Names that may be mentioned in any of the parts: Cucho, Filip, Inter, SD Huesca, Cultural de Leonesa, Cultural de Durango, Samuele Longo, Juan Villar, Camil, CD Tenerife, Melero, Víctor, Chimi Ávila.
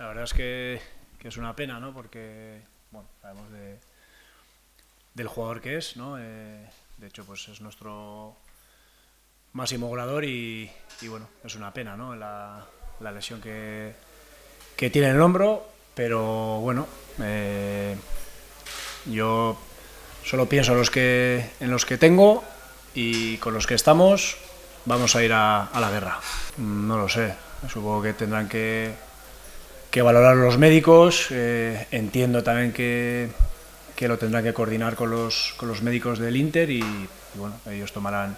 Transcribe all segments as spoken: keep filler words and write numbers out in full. La verdad es que, que es una pena, ¿no? Porque, bueno, sabemos de, del jugador que es, ¿no? Eh, de hecho, pues es nuestro máximo goleador y, y, bueno, es una pena, ¿no? La, la lesión que, que tiene en el hombro, pero, bueno, eh, yo solo pienso en los que, en los que tengo y con los que estamos. Vamos a ir a, a la guerra. No lo sé, supongo que tendrán que, que valorar los médicos, eh, entiendo también que, que lo tendrán que coordinar con los, con los médicos del Inter y, y bueno, ellos tomarán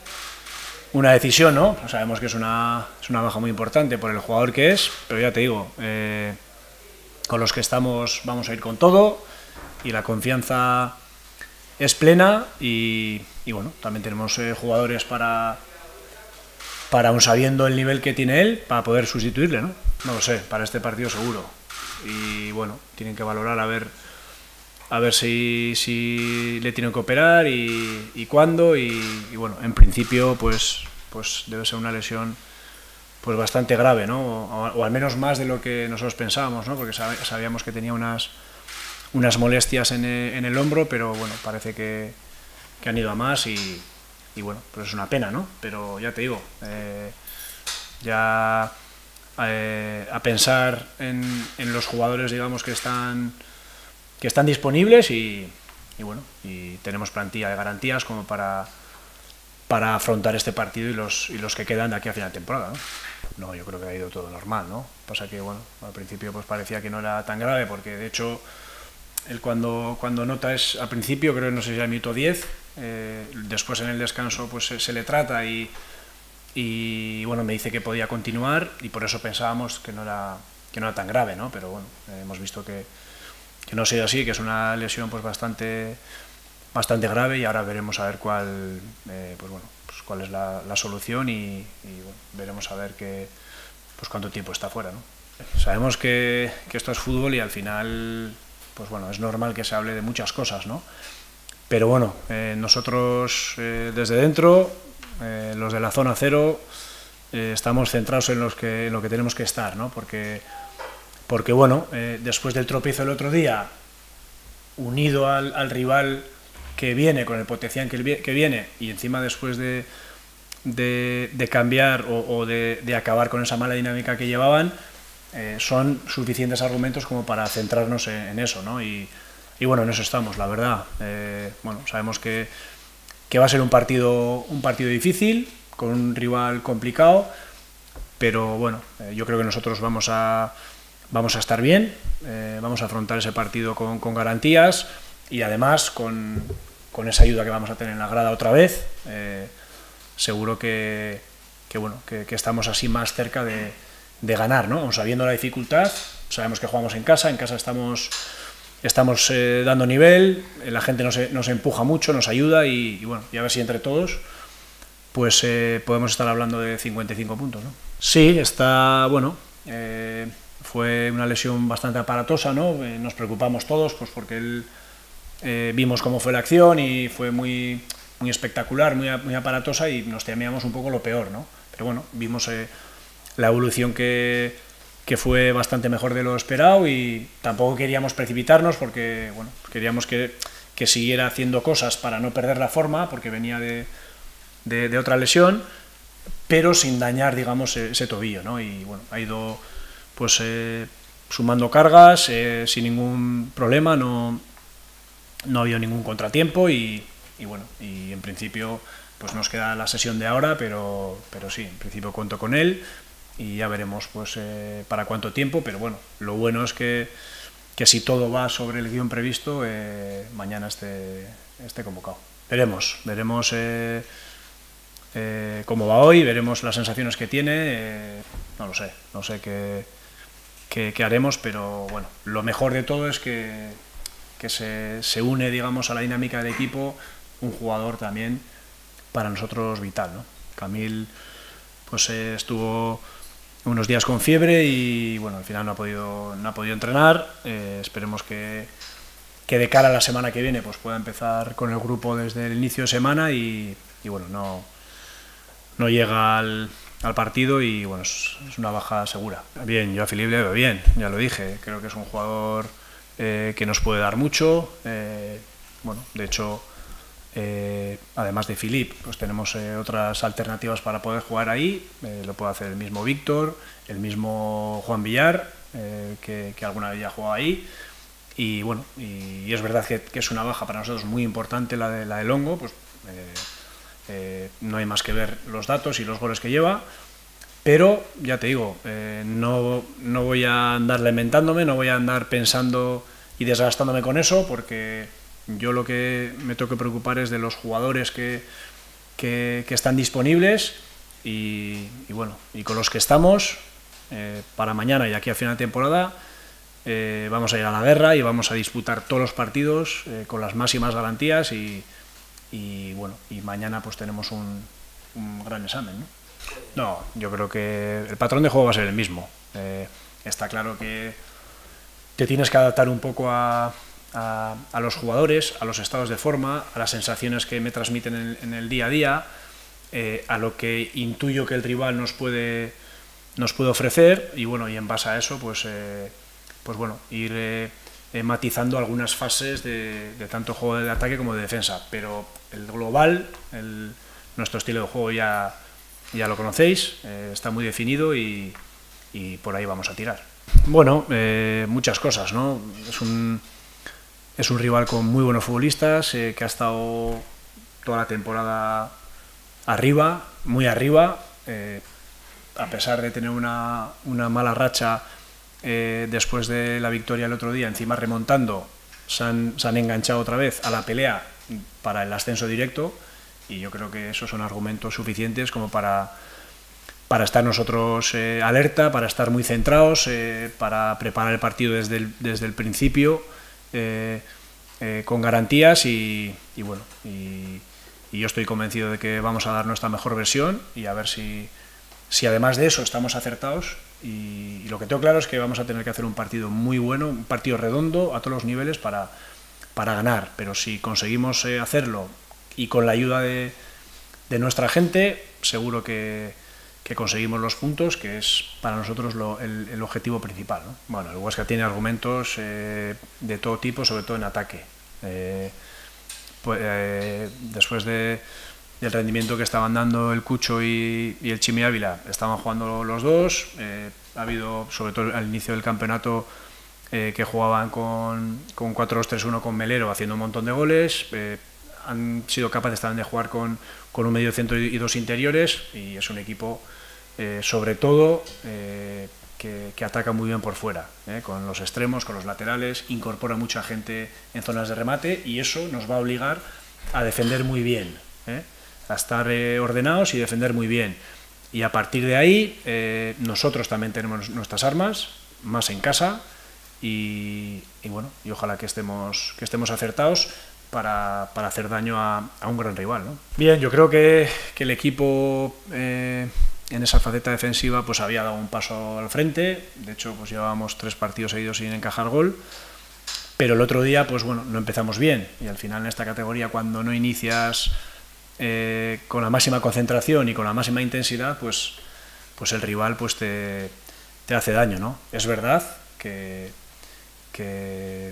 una decisión, ¿no? Sabemos que es una, es una baja muy importante por el jugador que es, pero ya te digo, eh, con los que estamos vamos a ir con todo y la confianza es plena y, y bueno, también tenemos eh, jugadores para... para aún sabiendo el nivel que tiene él, para poder sustituirle, ¿no? No lo sé, para este partido seguro. Y bueno, tienen que valorar a ver, a ver si, si le tienen que operar y, y cuándo. Y, y bueno, en principio, pues, pues debe ser una lesión pues bastante grave, ¿no? O, o al menos más de lo que nosotros pensábamos, ¿no? Porque sabíamos que tenía unas, unas molestias en el, en el hombro, pero bueno, parece que, que han ido a más y... Y bueno, pues es una pena, ¿no? Pero ya te digo, eh, ya eh, a pensar en, en los jugadores, digamos, que están, que están disponibles y, y bueno, y tenemos plantilla de garantías como para, para afrontar este partido y los, y los que quedan de aquí a final de temporada, ¿no? No, yo creo que ha ido todo normal, ¿no? Pasa que, bueno, al principio pues parecía que no era tan grave porque, de hecho, él cuando, cuando nota es al principio, creo que no sé si al minuto diez, eh, después en el descanso pues se, se le trata y, y bueno, me dice que podía continuar y por eso pensábamos que no era, que no era tan grave, ¿no? Pero bueno, eh, hemos visto que, que no ha sido así, que es una lesión pues bastante, bastante grave y ahora veremos a ver cuál, eh, pues bueno, pues cuál es la, la solución y, y bueno, veremos a ver que, pues cuánto tiempo está fuera, ¿no? Sabemos que, que esto es fútbol y al final... pues bueno, es normal que se hable de muchas cosas, ¿no? Pero bueno, eh, nosotros eh, desde dentro, eh, los de la zona cero, eh, estamos centrados en, los que, en lo que tenemos que estar, ¿no? Porque, porque bueno, eh, después del tropiezo el otro día, unido al, al rival que viene, con el potencial que, que viene, y encima después de, de, de cambiar o, o de, de acabar con esa mala dinámica que llevaban, Eh, son suficientes argumentos como para centrarnos en, en eso, ¿no? Y, y bueno, en eso estamos, la verdad. Eh, bueno, sabemos que, que va a ser un partido, un partido difícil, con un rival complicado, pero bueno, eh, yo creo que nosotros vamos a, vamos a estar bien, eh, vamos a afrontar ese partido con, con garantías y además con, con esa ayuda que vamos a tener en la grada otra vez, eh, seguro que, que, bueno, que, que estamos así más cerca de... de ganar, ¿no? Aun sabiendo la dificultad, sabemos que jugamos en casa, en casa estamos, estamos eh, dando nivel, la gente nos, nos empuja mucho, nos ayuda y, y bueno, y a ver si entre todos pues eh, podemos estar hablando de cincuenta y cinco puntos, ¿no? Sí, está, bueno, eh, fue una lesión bastante aparatosa, ¿no? Eh, nos preocupamos todos pues porque él, eh, vimos cómo fue la acción y fue muy, muy espectacular, muy, muy aparatosa y nos temíamos un poco lo peor, ¿no? Pero bueno, vimos... Eh, la evolución que, que fue bastante mejor de lo esperado y tampoco queríamos precipitarnos porque bueno, queríamos que, que siguiera haciendo cosas para no perder la forma porque venía de, de, de otra lesión, pero sin dañar, digamos, ese tobillo, ¿no? Y bueno, ha ido pues eh, sumando cargas eh, sin ningún problema, no, no ha habido ningún contratiempo y, y bueno, y en principio pues nos queda la sesión de ahora, pero, pero sí, en principio cuento con él y ya veremos pues eh, para cuánto tiempo, pero bueno, lo bueno es que, que si todo va sobre el guión previsto, eh, mañana esté, esté convocado. Veremos, veremos eh, eh, cómo va hoy, veremos las sensaciones que tiene, eh, no lo sé, no sé qué, qué, qué haremos, pero bueno, lo mejor de todo es que, que se, se une, digamos, a la dinámica del equipo un jugador también para nosotros vital, ¿no? Camil pues eh, estuvo unos días con fiebre y bueno, al final no ha podido, no ha podido entrenar, eh, esperemos que, que de cara a la semana que viene pues pueda empezar con el grupo desde el inicio de semana y, y bueno, no, no llega al, al partido y bueno, es, es una baja segura. Bien, yo a Filip le veo bien, ya lo dije, creo que es un jugador eh, que nos puede dar mucho, eh, bueno, de hecho, eh, además de Filip, pues tenemos eh, otras alternativas para poder jugar ahí, eh, lo puede hacer el mismo Víctor, el mismo Juan Villar, eh, que, que alguna vez ya ha jugado ahí, y bueno, y, y es verdad que, que es una baja para nosotros muy importante la de, la de Longo, pues... Eh, Eh, no hay más que ver los datos y los goles que lleva, pero ya te digo, eh, no, no voy a andar lamentándome, no voy a andar pensando y desgastándome con eso, porque yo lo que me tengo que preocupar es de los jugadores que, que, que están disponibles y, y bueno, y con los que estamos eh, para mañana y aquí a final de temporada. Eh, vamos a ir a la guerra y vamos a disputar todos los partidos eh, con las máximas garantías y Y bueno, y mañana pues tenemos un, un gran examen, ¿no? No, yo creo que el patrón de juego va a ser el mismo. Eh, está claro que te tienes que adaptar un poco a, a, a los jugadores, a los estados de forma, a las sensaciones que me transmiten en, en el día a día, eh, a lo que intuyo que el rival nos puede, nos puede ofrecer y bueno, y en base a eso pues, eh, pues bueno, ir... Eh, Eh, matizando algunas fases de, de tanto juego de ataque como de defensa, pero el global, el, nuestro estilo de juego ya, ya lo conocéis, eh, está muy definido y, y por ahí vamos a tirar. Bueno, eh, muchas cosas, ¿no? Es un, es un rival con muy buenos futbolistas, eh, que ha estado toda la temporada arriba, muy arriba, eh, a pesar de tener una, una mala racha. Eh, después de la victoria el otro día, encima remontando, se han, se han enganchado otra vez a la pelea para el ascenso directo y yo creo que esos son argumentos suficientes como para, para estar nosotros eh, alerta, para estar muy centrados, eh, para preparar el partido desde el, desde el principio eh, eh, con garantías y, y bueno, y, y yo estoy convencido de que vamos a dar nuestra mejor versión y a ver si, si además de eso estamos acertados. Y lo que tengo claro es que vamos a tener que hacer un partido muy bueno, un partido redondo a todos los niveles para, para ganar. Pero si conseguimos hacerlo y con la ayuda de, de nuestra gente, seguro que, que conseguimos los puntos, que es para nosotros lo, el, el objetivo principal, ¿no? Bueno, el Huesca tiene argumentos eh, de todo tipo, sobre todo en ataque. Eh, pues, eh, después de... del rendimiento que estaban dando el Cucho y, y el Chimi Ávila, estaban jugando los dos, eh, ha habido, sobre todo al inicio del campeonato, eh, que jugaban con, con cuatro dos tres uno con Melero, haciendo un montón de goles, eh, han sido capaces también de jugar con, con un medio centro y dos interiores, y es un equipo, eh, sobre todo, eh, que, que ataca muy bien por fuera, eh, con los extremos, con los laterales, incorpora mucha gente en zonas de remate, y eso nos va a obligar a defender muy bien, ¿eh? A estar eh, ordenados y defender muy bien. Y a partir de ahí, eh, nosotros también tenemos nuestras armas, más en casa, y, y bueno, y ojalá que estemos, que estemos acertados para, para hacer daño a, a un gran rival, ¿no? Bien, yo creo que, que el equipo eh, en esa faceta defensiva pues había dado un paso al frente, de hecho pues llevábamos tres partidos seguidos sin encajar gol, pero el otro día pues bueno, no empezamos bien, y al final en esta categoría cuando no inicias... Eh, con la máxima concentración y con la máxima intensidad, pues, pues el rival pues te, te hace daño, ¿no? Es verdad que, que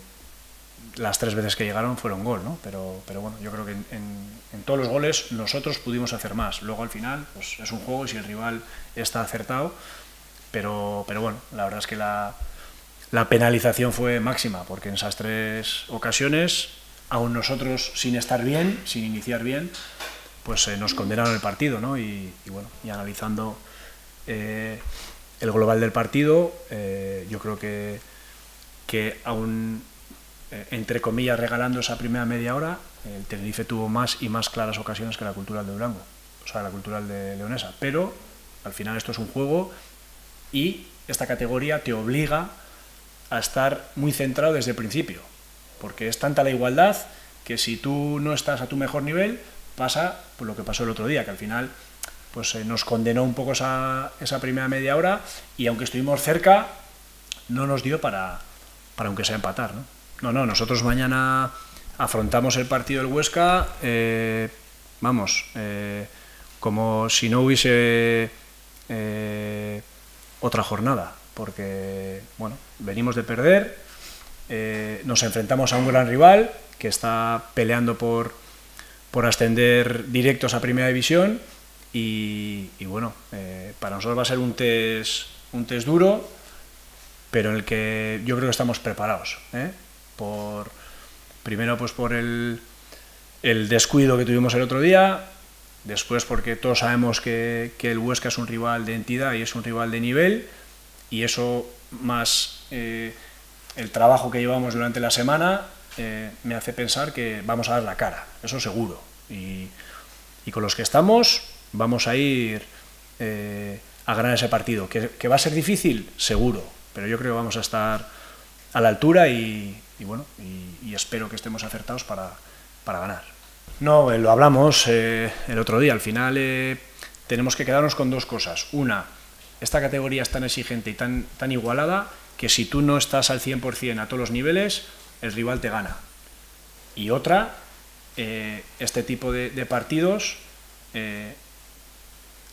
las tres veces que llegaron fueron gol, ¿no? Pero, pero bueno, yo creo que en, en, en todos los goles nosotros pudimos hacer más. Luego al final pues es un juego y si el rival está acertado, pero, pero bueno, la verdad es que la, la penalización fue máxima, porque en esas tres ocasiones, aún nosotros sin estar bien, sin iniciar bien, pues eh, nos condenaron el partido, ¿no? Y, y bueno, y analizando eh, el global del partido, eh, yo creo que, que aún, eh, entre comillas, regalando esa primera media hora, el Tenerife tuvo más y más claras ocasiones que la Cultural de Durango, o sea, la Cultural de Leonesa. Pero al final esto es un juego y esta categoría te obliga a estar muy centrado desde el principio, porque es tanta la igualdad que si tú no estás a tu mejor nivel, pasa por lo que pasó el otro día, que al final pues, eh, nos condenó un poco esa, esa primera media hora y aunque estuvimos cerca, no nos dio para, para aunque sea empatar, ¿no? No, no, nosotros mañana afrontamos el partido del Huesca, eh, vamos, eh, como si no hubiese eh, otra jornada, porque bueno, venimos de perder, eh, nos enfrentamos a un gran rival que está peleando por, por ascender directos a Primera División y, y bueno, eh, para nosotros va a ser un test, un test duro, pero en el que yo creo que estamos preparados, ¿eh? Por, primero pues por el, el descuido que tuvimos el otro día, después porque todos sabemos que, que el Huesca es un rival de entidad y es un rival de nivel, y eso más eh, el trabajo que llevamos durante la semana eh, me hace pensar que vamos a dar la cara, eso seguro, y, y con los que estamos vamos a ir eh, a ganar ese partido, que, que va a ser difícil, seguro, pero yo creo que vamos a estar a la altura y, y bueno, y, y espero que estemos acertados para, para ganar. No, eh, lo hablamos eh, el otro día, al final eh, tenemos que quedarnos con dos cosas. Una, esta categoría es tan exigente y tan, tan igualada que si tú no estás al cien por cien a todos los niveles, el rival te gana. Y otra, eh, este tipo de, de partidos, eh,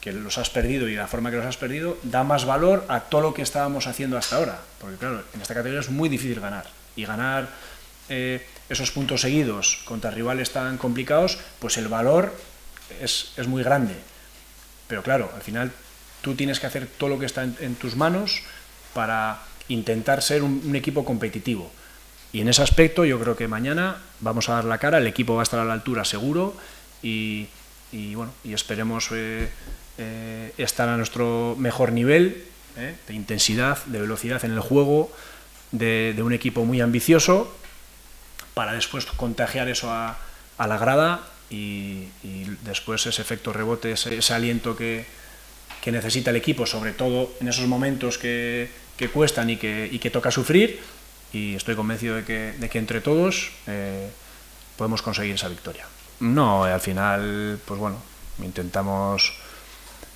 que los has perdido y la forma que los has perdido, da más valor a todo lo que estábamos haciendo hasta ahora. Porque claro, en esta categoría es muy difícil ganar. Y ganar eh, esos puntos seguidos contra rivales tan complicados, pues el valor es, es muy grande. Pero claro, al final tú tienes que hacer todo lo que está en, en tus manos para intentar ser un, un equipo competitivo. Y en ese aspecto yo creo que mañana vamos a dar la cara, el equipo va a estar a la altura seguro y, y bueno, y esperemos eh, eh, estar a nuestro mejor nivel eh, de intensidad, de velocidad en el juego, de, de un equipo muy ambicioso, para después contagiar eso a, a la grada y, y después ese efecto rebote, ese, ese aliento que que necesita el equipo, sobre todo en esos momentos que, que cuestan y que, y que toca sufrir, y estoy convencido de que, de que entre todos eh, podemos conseguir esa victoria. No, eh, al final, pues bueno, intentamos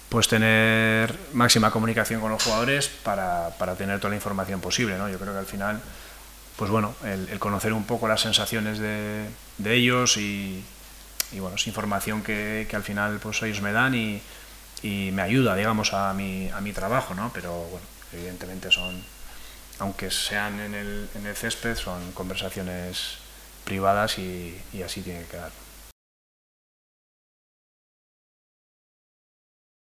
pues tener máxima comunicación con los jugadores para, para tener toda la información posible, ¿no? Yo creo que al final, pues bueno, el, el conocer un poco las sensaciones de, de ellos y, y bueno, es información que, que al final pues ellos me dan y y me ayuda, digamos, a mi, a mi trabajo, ¿no? Pero, bueno, evidentemente son, aunque sean en el, en el césped, son conversaciones privadas y, y así tiene que quedar.